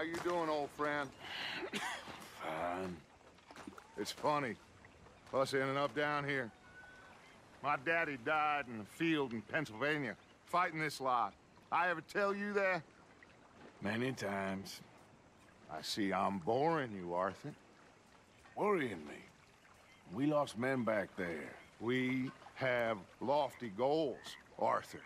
How you doing, old friend? Fine. It's funny, us ending up down here. My daddy died in a field in Pennsylvania, fighting this lot. I ever tell you that? Many times. I see I'm boring you, Arthur. Worrying me. We lost men back there. We have lofty goals, Arthur.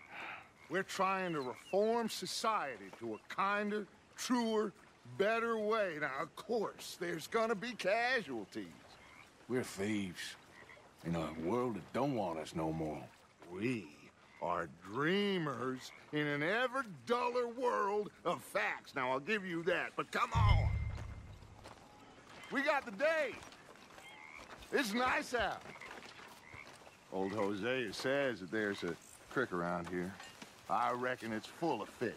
We're trying to reform society to a kinder, truer, better way. Now, of course, there's gonna be casualties. We're thieves in a world that don't want us no more. We are dreamers in an ever duller world of facts. Now, I'll give you that, but come on. We got the day. It's nice out. Old Jose says that there's a creek around here. I reckon it's full of fish.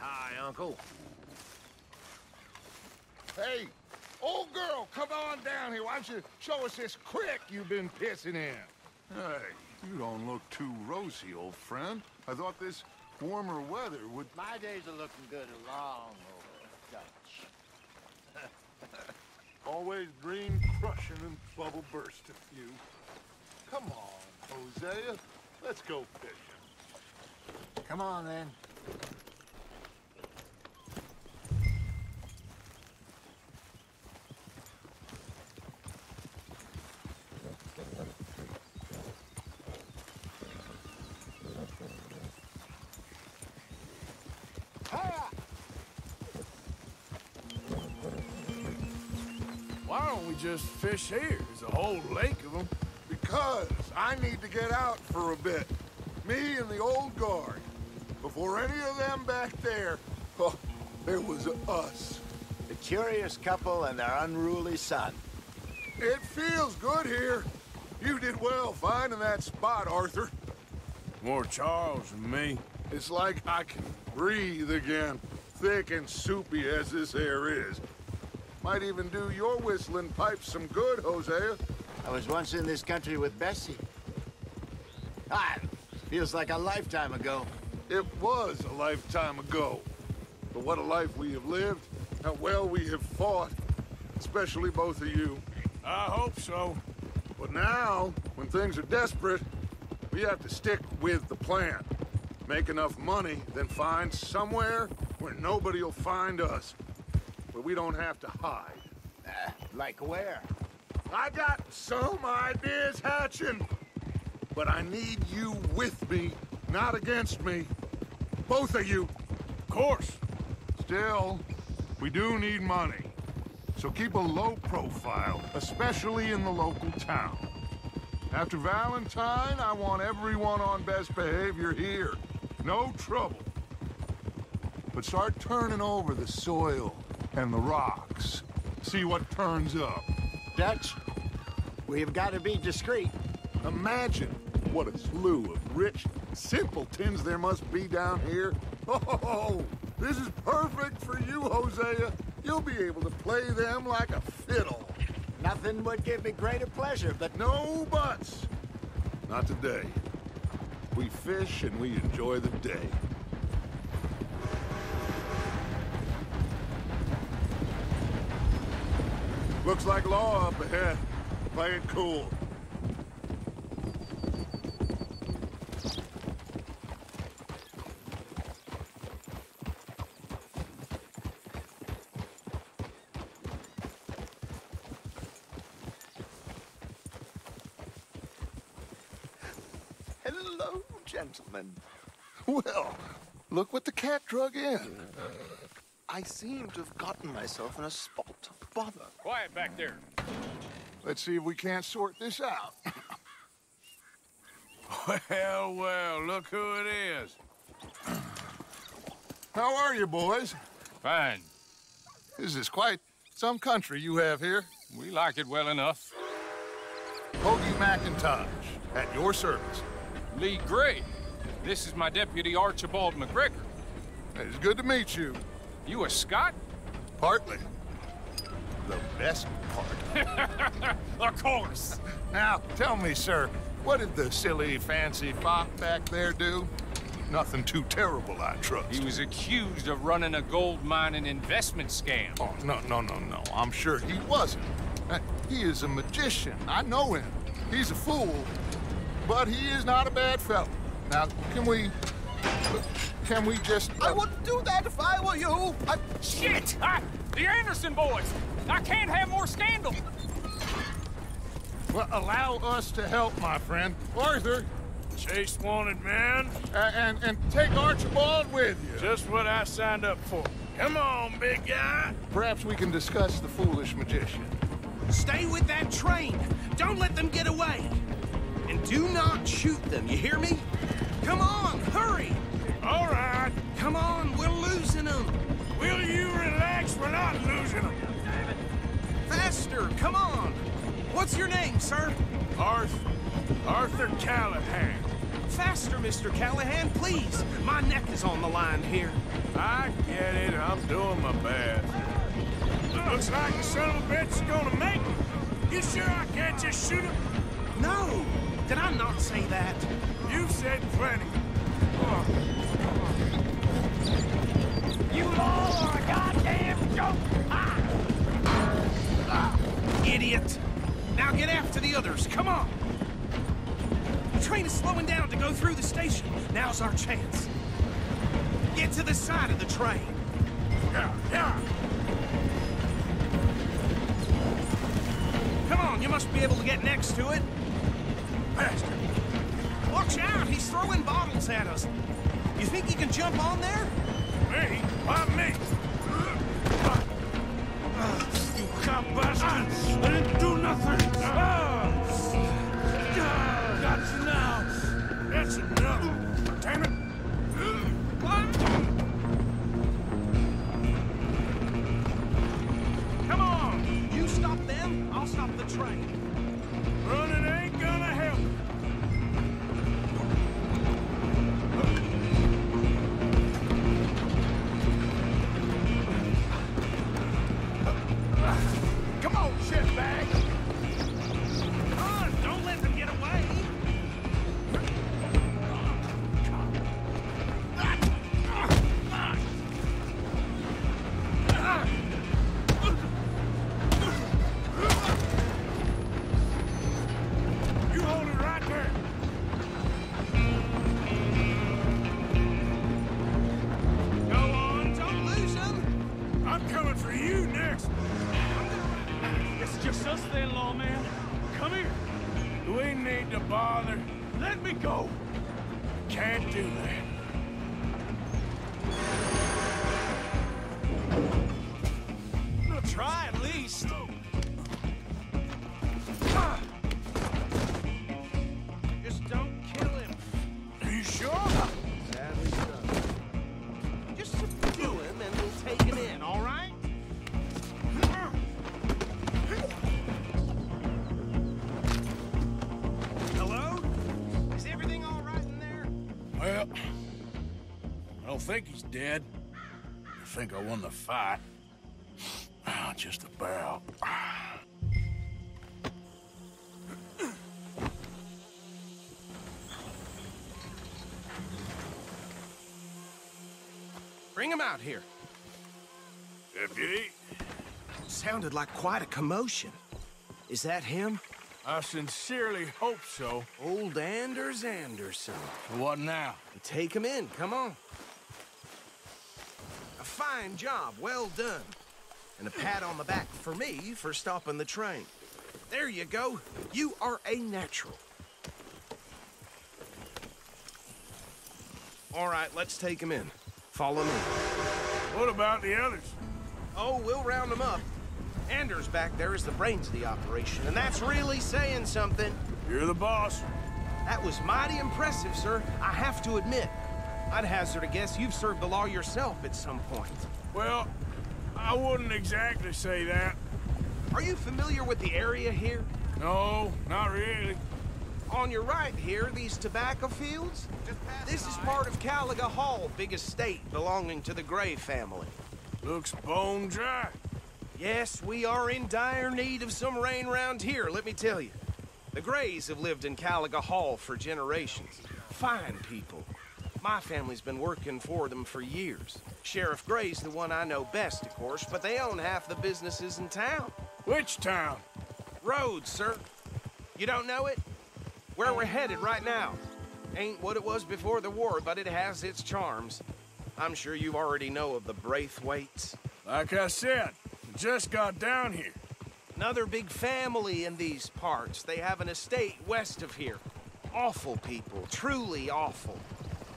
Hi, Uncle. Hey, old girl, come on down here. Why don't you show us this creek you've been pissing in? Hey, you don't look too rosy, old friend. I thought this warmer weather would... My days are looking good long over, Dutch. Always dream crushing and bubble bursting, you. Come on. Hosea, let's go fishing. Come on, then. Why don't we just fish here? There's a whole lake of them. Because I need to get out for a bit. Me and the old guard. Before any of them back there, oh, it was us. The curious couple and their unruly son. It feels good here. You did well finding that spot, Arthur. More Charles than me. It's like I can breathe again, thick and soupy as this air is. Might even do your whistling pipes some good, Hosea. I was once in this country with Bessie. Ah, feels like a lifetime ago. It was a lifetime ago. But what a life we have lived, how well we have fought, especially both of you. I hope so. But now, when things are desperate, we have to stick with the plan. Make enough money, then find somewhere where nobody will find us. Where we don't have to hide. Like where? I got some ideas hatching, but I need you with me, not against me. Both of you. Of course. Still, we do need money. So keep a low profile, especially in the local town. After Valentine, I want everyone on best behavior here. No trouble. But start turning over the soil and the rocks. See what turns up. Dutch, we've got to be discreet. Imagine what a slew of rich simpletons there must be down here. Oh, this is perfect for you, Hosea. You'll be able to play them like a fiddle. Nothing would give me greater pleasure, but... No buts. Not today. We fish and we enjoy the day. Looks like law up ahead. Play it cool. Hello, gentlemen. Well, look what the cat drug in. I seem to have gotten myself in a spot of bother. Quiet back there. Let's see if we can't sort this out. Well, well, look who it is. How are you, boys? Fine. This is quite some country you have here. We like it well enough. Pogie McIntosh, at your service. Lee Gray, This is my deputy, Archibald McGregor. It's good to meet you. You a Scot? Partly. The best part. Of course. Now, tell me, sir, what did the silly, fancy fop back there do? Nothing too terrible, I trust. He was accused of running a gold mine and investment scam. Oh, no. I'm sure he wasn't. He is a magician. I know him. He's a fool, but he is not a bad fellow. Now, can we just... I wouldn't do that if I were you. Shit! The Anderson boys! I can't have more scandal! Well, allow us to help, my friend. Arthur! Chase wanted man. And take Archibald with you. Just what I signed up for. Come on, big guy. Perhaps we can discuss the foolish magician. Stay with that train. Don't let them get away. And do not shoot them, you hear me? Come on, hurry. All right. Come on, we're losing them. Will you relax? We're not losing them. Faster, come on. What's your name, sir? Arthur Callahan. Faster, Mr. Callahan, please. My neck is on the line here. I get it. I'm doing my best. Looks like the son of a bitch is gonna make it. You sure I can't just shoot him? No. Did I not say that? You said plenty. Oh. You all are a goddamn joke. Idiot. Now get after the others. Come on. The train is slowing down to go through the station. Now's our chance. Get to the side of the train. Yeah. Come on, you must be able to get next to it. Faster. Watch out, he's throwing bottles at us. You think he can jump on there? Me? Why me? You cop bastards! I didn't do nothing! That's enough! That's enough! Damn it! Come on! You stop them, I'll stop the train. Running ain't gonna help. I think he's dead. I think I won the fight. Just about. Bring him out here. Deputy? Sounded like quite a commotion. Is that him? I sincerely hope so. Old Anders Anderson. What now? Take him in, come on. Fine job, well done. And a pat on the back for me for stopping the train. There you go. You are a natural. All right, let's take him in. Follow me. What about the others? Oh, we'll round them up. Anders back there is the brains of the operation, and that's really saying something. You're the boss. That was mighty impressive, sir. I have to admit. I'd hazard a guess you've served the law yourself at some point. Well, I wouldn't exactly say that. Are you familiar with the area here? No, not really. On your right here, these tobacco fields, this is part of Calaga Hall, big estate belonging to the Gray family. Looks bone dry. Yes, we are in dire need of some rain round here, let me tell you. The Grays have lived in Calaga Hall for generations. Fine people. My family's been working for them for years. Sheriff Gray's the one I know best, of course, but they own half the businesses in town. Which town? Rhodes, sir. You don't know it? Where we're headed right now. Ain't what it was before the war, but it has its charms. I'm sure you already know of the Braithwaites. Like I said, just got down here. Another big family in these parts. They have an estate west of here. Awful people, truly awful.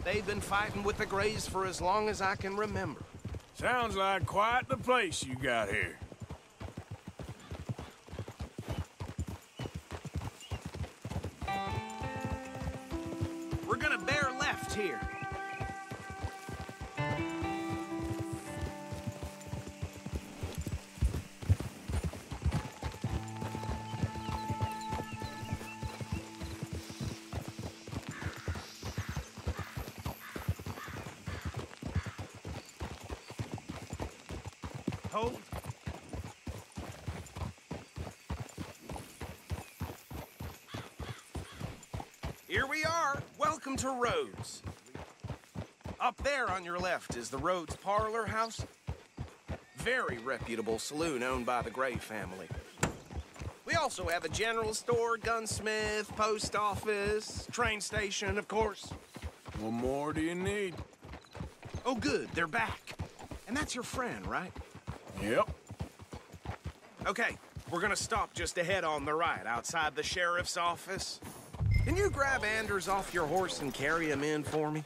They've been fighting with the Grays for as long as I can remember. Sounds like quite the place you got here. We're gonna bear left here. Here we are. Welcome to Rhodes. Up there on your left is the Rhodes Parlor House. Very reputable saloon owned by the Gray family. We also have a general store, gunsmith, post office, train station, of course. What more do you need? Oh, good. They're back. And that's your friend, right? Yep. Okay, we're gonna stop just ahead on the right, outside the sheriff's office. Can you grab Anders off your horse and carry him in for me?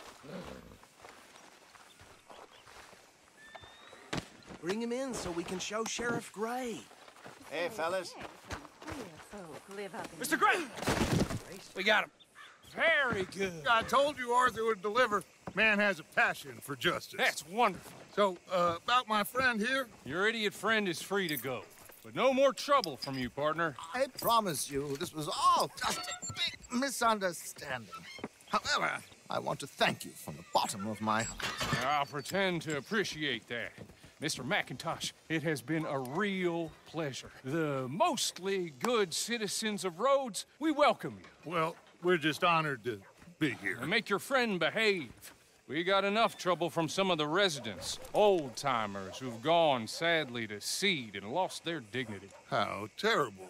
Bring him in so we can show Sheriff Gray. Hey, fellas. Mr. Gray! We got him. Very good. I told you Arthur would deliver. Man has a passion for justice. That's wonderful. So, about my friend here? Your idiot friend is free to go. But no more trouble from you, partner. I promise you, this was all just a big misunderstanding. However, I want to thank you from the bottom of my heart. I'll pretend to appreciate that. Mr. McIntosh, it has been a real pleasure. The mostly good citizens of Rhodes, we welcome you. Well, we're just honored to be here. And make your friend behave. We got enough trouble from some of the residents, old-timers who've gone, sadly, to seed and lost their dignity. How terrible.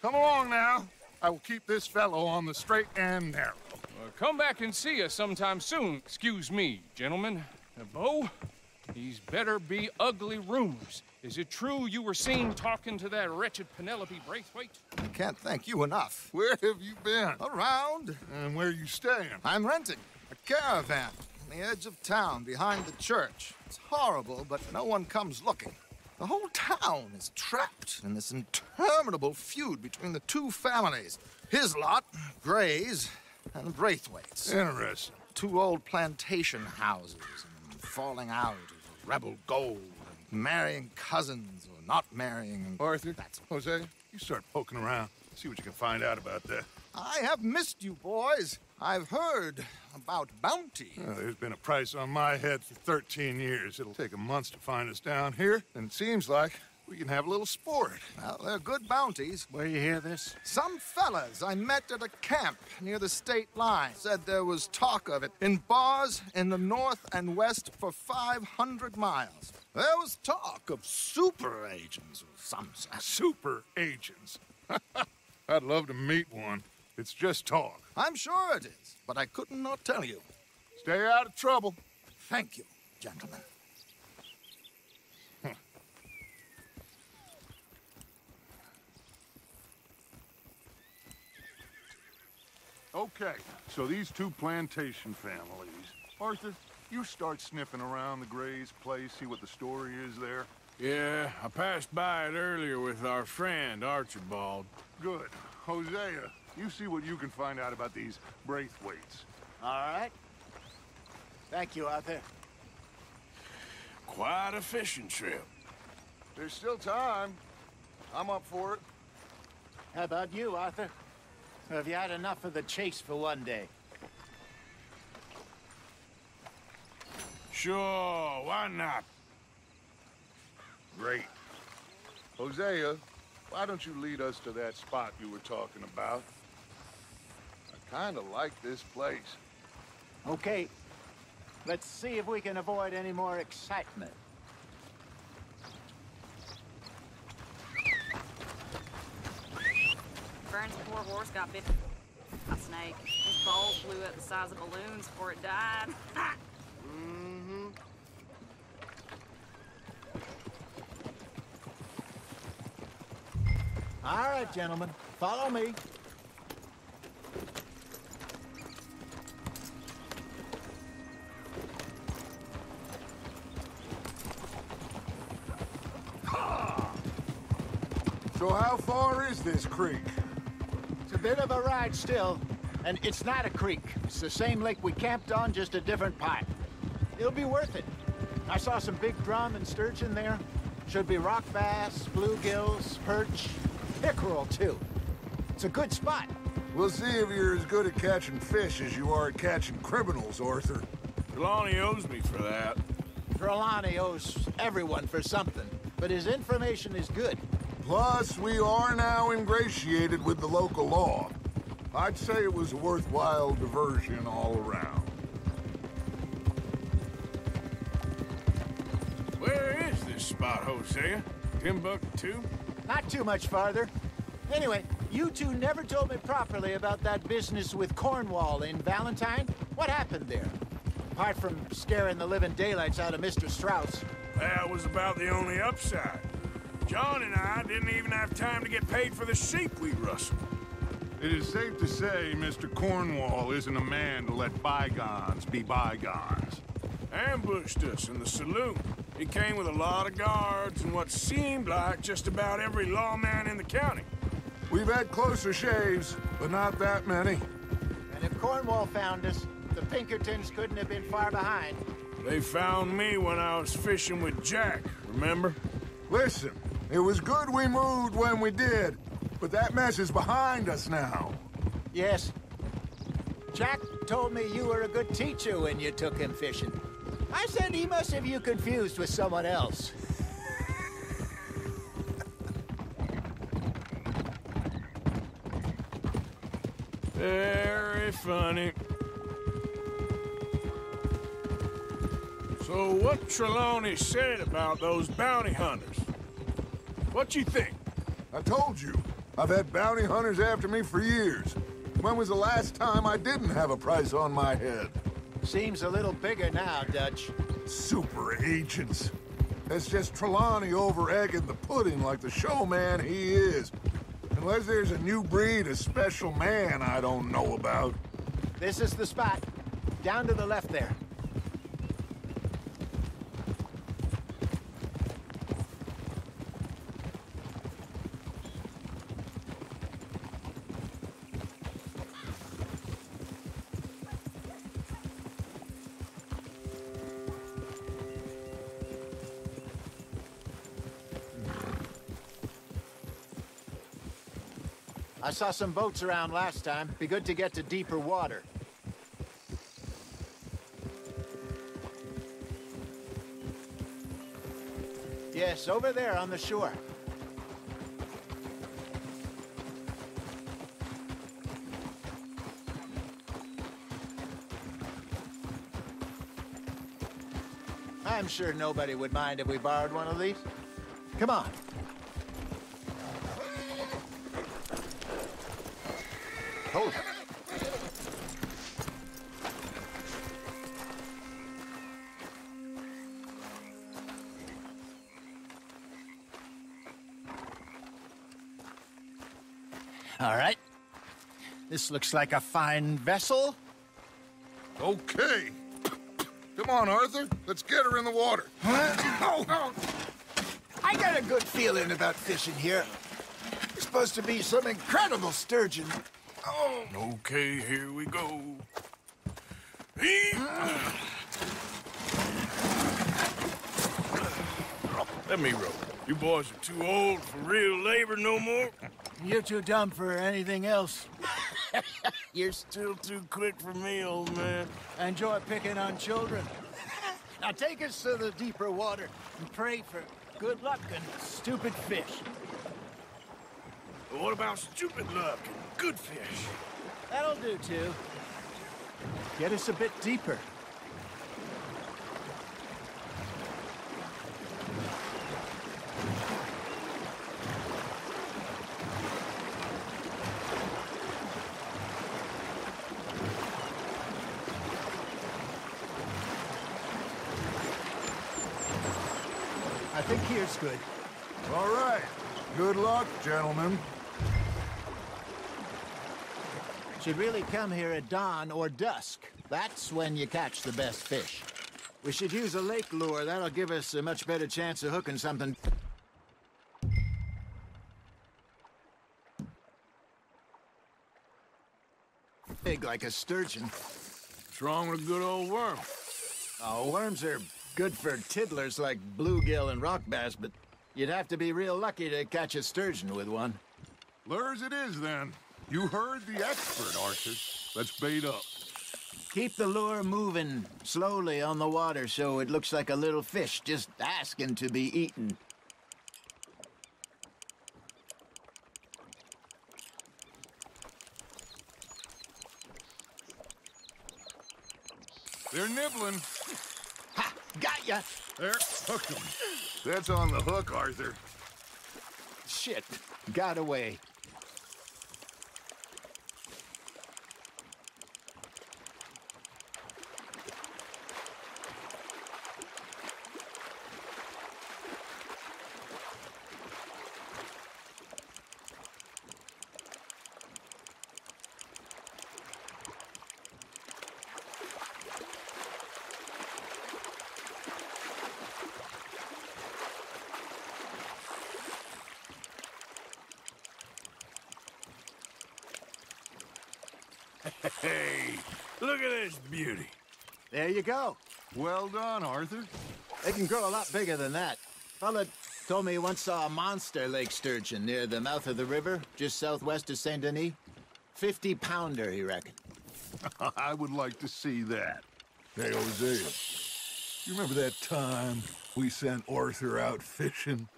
Come along now. I will keep this fellow on the straight and narrow. Well, come back and see us sometime soon. Excuse me, gentlemen. Bo, these better be ugly rumors. Is it true you were seen talking to that wretched Penelope Braithwaite? I can't thank you enough. Where have you been? Around. And where are you staying? I'm renting a caravan. The edge of town, behind the church. It's horrible, but no one comes looking. The whole town is trapped in this interminable feud between the two families. His lot, Gray's, and the Braithwaites. Interesting. Two old plantation houses, and falling out of rebel gold, and marrying cousins or not marrying. Arthur, that's Jose, you start poking around. See what you can find out about that. I have missed you, boys. I've heard about bounty. Well, there's been a price on my head for 13 years. It'll take a month to find us down here, and it seems like we can have a little sport. Well, they're good bounties. Where you hear this? Some fellas I met at a camp near the state line said there was talk of it in bars in the north and west for 500 miles. There was talk of super agents or some such. Super agents? I'd love to meet one. It's just talk. I'm sure it is, but I couldn't not tell you. Stay out of trouble. Thank you, gentlemen. Huh. Okay, so these two plantation families. Arthur, you start sniffing around the Gray's place, see what the story is there. Yeah, I passed by it earlier with our friend, Archibald. Good. Hosea, you see what you can find out about these Braithwaites. All right. Thank you, Arthur. Quite a fishing trip. There's still time. I'm up for it. How about you, Arthur? Have you had enough of the chase for one day? Sure, why not? Great. Hosea, why don't you lead us to that spot you were talking about? I kind of like this place. Okay. Let's see if we can avoid any more excitement. Burns' poor horse got bit by a snake. His bowl flew up the size of balloons before it died. Mm-hmm. All right, gentlemen, follow me. So how far is this creek? It's a bit of a ride still, and it's not a creek. It's the same lake we camped on, just a different pipe. It'll be worth it. I saw some big drum and sturgeon there. Should be rock bass, bluegills, perch, pickerel too. It's a good spot. We'll see if you're as good at catching fish as you are at catching criminals, Arthur. Trelawney owes me for that. Trelawney owes everyone for something, but his information is good. Plus, we are now ingratiated with the local law. I'd say it was a worthwhile diversion all around. Where is this spot, Hosea? Timbuktu? Not too much farther. Anyway, you two never told me properly about that business with Cornwall in Valentine. What happened there? Apart from scaring the living daylights out of Mr. Strauss. That was about the only upside. John and I didn't even have time to get paid for the sheep we rustled. It is safe to say Mr. Cornwall isn't a man to let bygones be bygones. Ambushed us in the saloon. He came with a lot of guards and what seemed like just about every lawman in the county. We've had closer shaves, but not that many. And if Cornwall found us, the Pinkertons couldn't have been far behind. They found me when I was fishing with Jack, remember? Listen. It was good we moved when we did, but that mess is behind us now. Yes. Jack told me you were a good teacher when you took him fishing. I said he must have you confused with someone else. Very funny. So what Trelawney said about those bounty hunters? What you think? I told you. I've had bounty hunters after me for years. When was the last time I didn't have a price on my head? Seems a little bigger now, Dutch. Super agents. That's just Trelawney over-egging the pudding like the showman he is. Unless there's a new breed of special man I don't know about. This is the spot. Down to the left there. I saw some boats around last time. Be good to get to deeper water. Yes, over there on the shore. I'm sure nobody would mind if we borrowed one of these. Come on. Hold it. All right. This looks like a fine vessel. Okay. Come on, Arthur. Let's get her in the water. Huh? Oh, oh. I got a good feeling about fishing here. There's supposed to be some incredible sturgeon. Oh. Okay, here we go. Let me row. You boys are too old for real labor no more. You're too dumb for anything else. You're still too quick for me, old man. I enjoy picking on children. Now take us to the deeper water and pray for good luck and stupid fish. What about stupid luck and good fish? That'll do, too. Get us a bit deeper. I think here's good. All right. Good luck, gentlemen. Should really come here at dawn or dusk. That's when you catch the best fish. We should use a lake lure. That'll give us a much better chance of hooking something. Big like a sturgeon. What's wrong with a good old worm? Oh, worms are good for tiddlers like bluegill and rock bass, but you'd have to be real lucky to catch a sturgeon with one. Lures it is, then. You heard the expert, Arthur. Let's bait up. Keep the lure moving slowly on the water so it looks like a little fish just asking to be eaten. They're nibbling. Ha! Got ya! There, hook them. That's on the hook, Arthur. Shit, got away. Hey, look at this beauty. There you go. Well done, Arthur. They can grow a lot bigger than that. Fella told me he once saw a monster lake sturgeon near the mouth of the river, just southwest of St. Denis. 50-pounder, he reckoned. I would like to see that. Hey, Hosea, you remember that time we sent Arthur out fishing?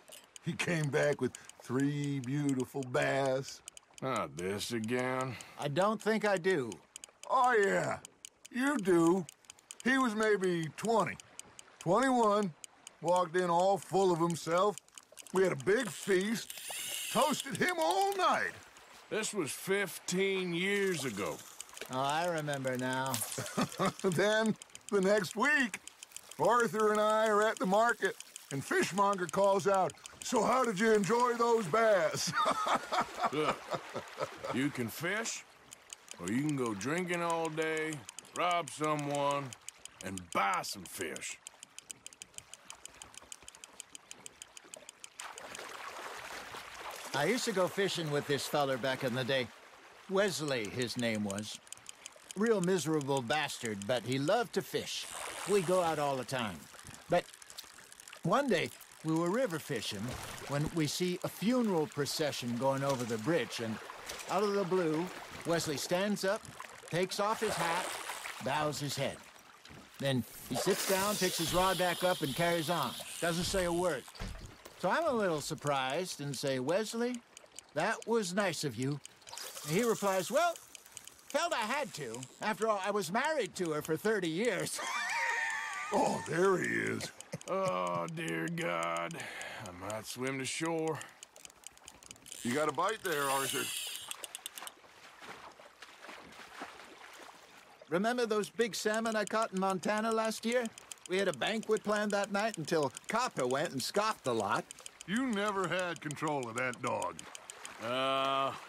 He came back with 3 beautiful bass. Not this again. I don't think I do. Oh, yeah. You do. He was maybe 20. 21. Walked in all full of himself. We had a big feast. Toasted him all night. This was 15 years ago. Oh, I remember now. Then, the next week, Arthur and I are at the market, and Fishmonger calls out, "So how did you enjoy those bass?" Look, you can fish, or you can go drinking all day, rob someone, and buy some fish. I used to go fishing with this feller back in the day. Wesley, his name was. Real miserable bastard, but he loved to fish. We go out all the time. But one day, we were river fishing when we see a funeral procession going over the bridge, and out of the blue, Wesley stands up, takes off his hat, bows his head. Then he sits down, picks his rod back up, and carries on. Doesn't say a word. So I'm a little surprised and say, "Wesley, that was nice of you." And he replies, "Well, felt I had to. After all, I was married to her for 30 years. Oh, there he is. Oh, dear God. I might swim to shore. You got a bite there, Arthur. Remember those big salmon I caught in Montana last year? We had a banquet planned that night until Copper went and scoffed the lot. You never had control of that dog.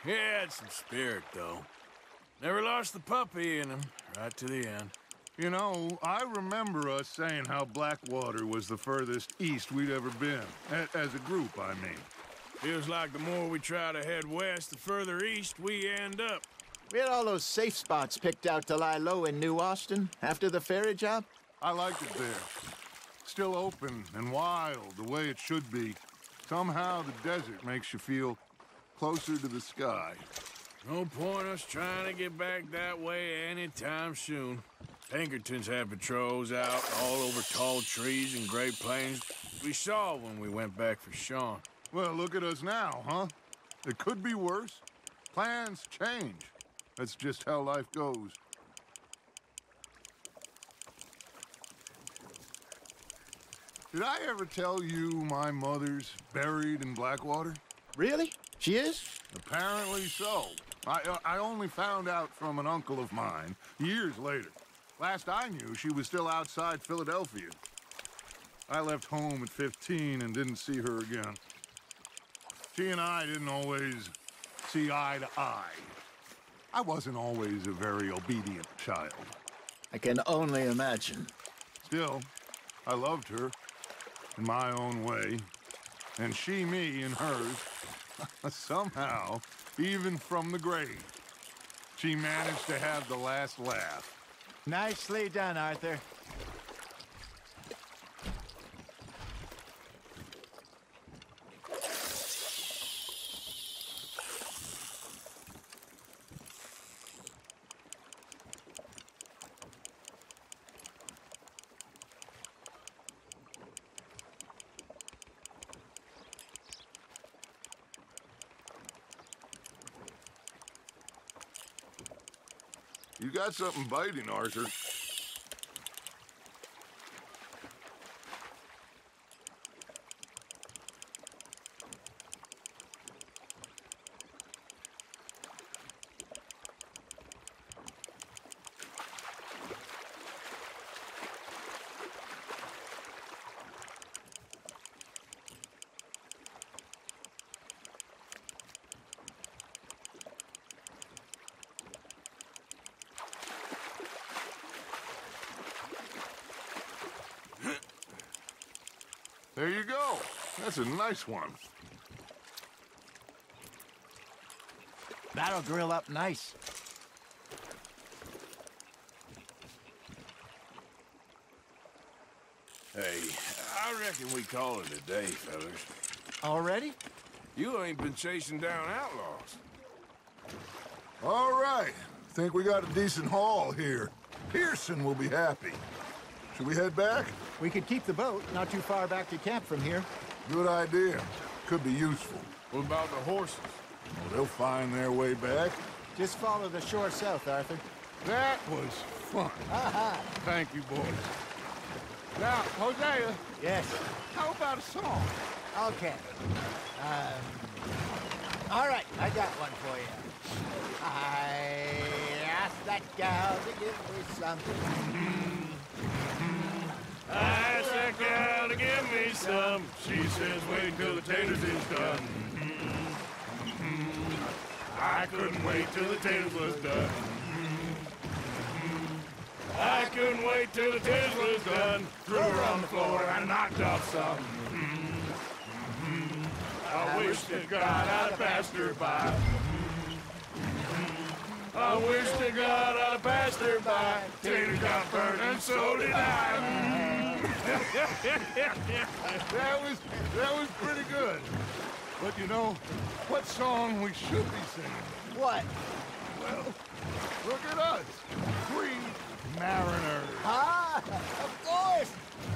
He had some spirit, though. Never lost the puppy in him, right to the end. You know, I remember us saying how Blackwater was the furthest east we'd ever been. As a group, I mean. Feels like the more we try to head west, the further east we end up. We had all those safe spots picked out to lie low in New Austin after the ferry job. I liked it there. Still open and wild, the way it should be. Somehow the desert makes you feel closer to the sky. No point us trying to get back that way anytime soon. Pinkertons have patrols out all over Tall Trees and Great Plains. We saw when we went back for Shawn. Well, look at us now, huh? It could be worse. Plans change. That's just how life goes. Did I ever tell you my mother's buried in Blackwater? Really? She is? Apparently so. I only found out from an uncle of mine years later. Last I knew, she was still outside Philadelphia. I left home at 15 and didn't see her again. She and I didn't always see eye to eye. I wasn't always a very obedient child. I can only imagine. Still, I loved her. In my own way, and she, me, and hers, somehow, even from the grave, she managed to have the last laugh. Nicely done, Arthur. You got something biting, Arthur. There you go. That's a nice one. That'll grill up nice. Hey, I reckon we call it a day, fellas. Already? You ain't been chasing down outlaws. All right. I think we got a decent haul here. Pearson will be happy. Should we head back? We could keep the boat not too far back to camp from here. Good idea. Could be useful. What about the horses? Well, they'll find their way back. Just follow the shore south, Arthur. That was fun. Aha! Thank you, boys. Now, Hosea. Yes? How about a song? Okay. All right, I got one for you. I asked that gal to give me something. I asked that gal to give me some. She says, wait until the taters is done. I couldn't wait till the taters was done. I couldn't wait till the taters was done. Threw her on the floor and I knocked off some. I wish to God I'd passed her by. I wish to God I'd passed her by. Tater got burned and so did I. That was pretty good. But you know, what song we should be singing? What? Well, look at us. Three mariners. Ah, of course.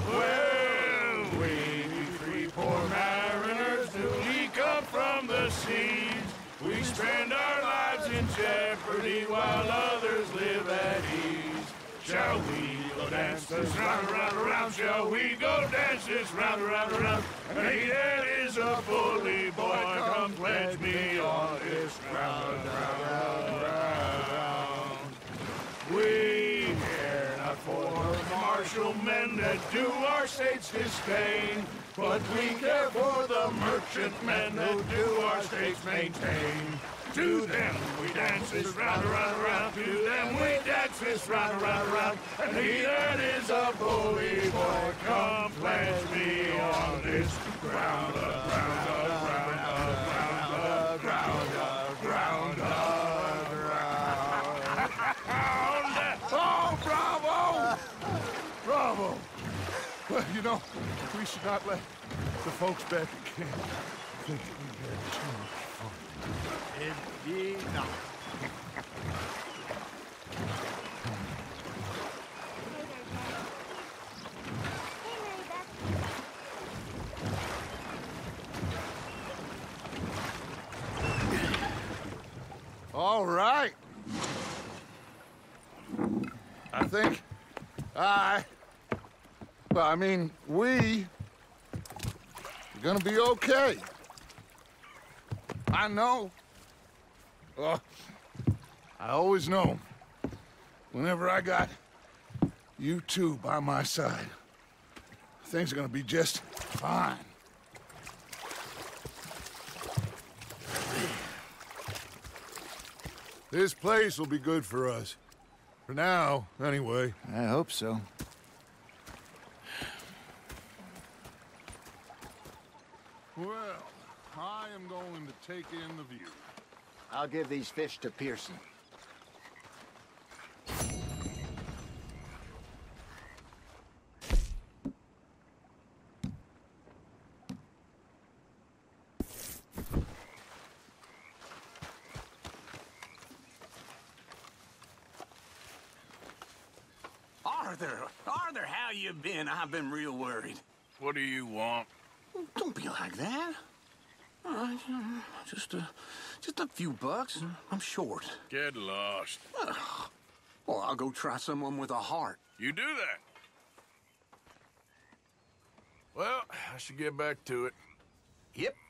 Well, we three poor mariners do leak up from the seas. We spend our lives in jeopardy while others live at ease. Shall we? Dance this round, round, round, shall we go dance this round, round, round? Hey, that is a bully boy, come pledge me on this round, round, round. We care not for martial men that do our states disdain, but we care for the merchant men who do our states maintain. To them we dance this round, round, round. To them we dance this round, round, round. And he that is a bully boy, come pledge me on this ground, round, round, round, round, round, round. Oh, bravo! Bravo! Well, you know, we should not let the folks back in camp think we had too much fun. Indeed not. All right. I think we are gonna be okay. I know. I always know. Whenever I got you two by my side, things are gonna be just fine. This place will be good for us. For now, anyway. I hope so. Well, I am going to take in the view. I'll give these fish to Pearson. Arthur, how you been? I've been real worried. What do you want? Well, don't be like that. All right, just a few bucks. I'm short. Get lost. Well, I'll go try someone with a heart. You do that. Well, I should get back to it. Yep.